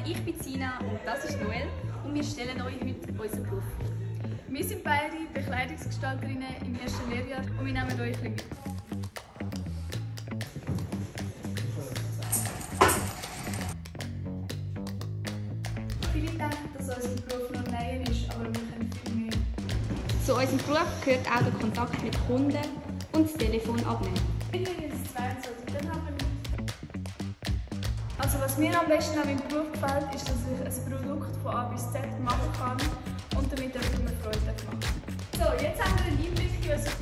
zusammen, ich bin Sina und das ist Noel und wir stellen euch heute unseren Beruf. Wir sind beide Bekleidungsgestalterinnen im ersten Lehrjahr und wir nehmen euch mit. Viele denken, dass unser Beruf nur näher ist, aber wir können viel mehr. Zu unserem Beruf gehört auch der Kontakt mit Kunden und das Telefon abnehmen. Also was mir am besten an meinem Beruf gefällt, ist, dass ich ein Produkt von A bis Z machen kann und damit jemandem Freude macht. So, jetzt haben wir einen Einblick in unser